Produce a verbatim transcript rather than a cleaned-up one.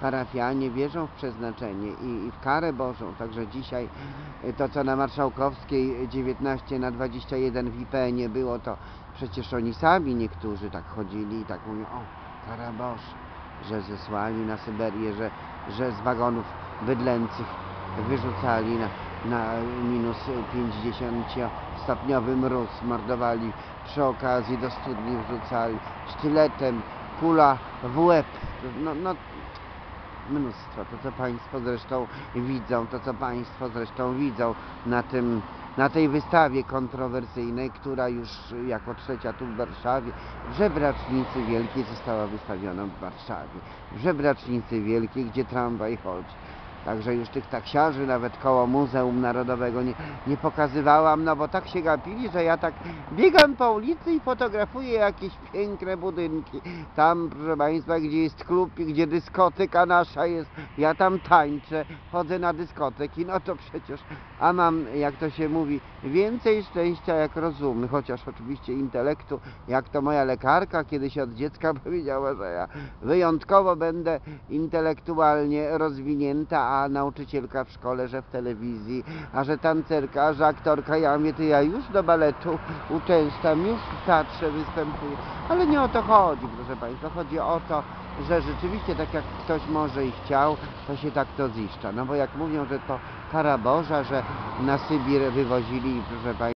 parafianie wierzą w przeznaczenie i, i w karę Bożą. Także dzisiaj to, co na Marszałkowskiej dziewiętnaście na dwadzieścia jeden w I P N-ie było, to przecież oni sami niektórzy tak chodzili i tak mówią, o, kara Boża, że zesłali na Syberię, że, że z wagonów bydlęcych wyrzucali na, na minus pięćdziesięciostopniowy mróz, mordowali przy okazji, do studni wrzucali sztyletem, kula w łeb. No, no, mnóstwo. To, co Państwo zresztą widzą, to, co Państwo zresztą widzą na tym, na tej wystawie kontrowersyjnej, która już jako trzecia tu w Warszawie, w Żebracznicy Wielkiej, została wystawiona w Warszawie. W Żebracznicy Wielkiej, gdzie tramwaj chodzi. Także już tych taksiarzy nawet koło Muzeum Narodowego nie, nie pokazywałam, no bo tak się gapili, że ja tak biegam po ulicy i fotografuję jakieś piękne budynki. Tam, proszę Państwa, gdzie jest klub, gdzie dyskoteka nasza jest, ja tam tańczę, chodzę na dyskoteki, no to przecież, a mam, jak to się mówi, więcej szczęścia jak rozumu, chociaż oczywiście intelektu, jak to moja lekarka kiedyś od dziecka powiedziała, że ja wyjątkowo będę intelektualnie rozwinięta, a nauczycielka w szkole, że w telewizji, a że tancerka, a że aktorka. Ja mnie, to ja już do baletu uczęszczam, już w teatrze występuję. Ale nie o to chodzi, proszę Państwa. Chodzi o to, że rzeczywiście tak jak ktoś może i chciał, to się tak to ziszcza. No bo jak mówią, że to kara Boża, że na Sybir wywozili, proszę Państwa,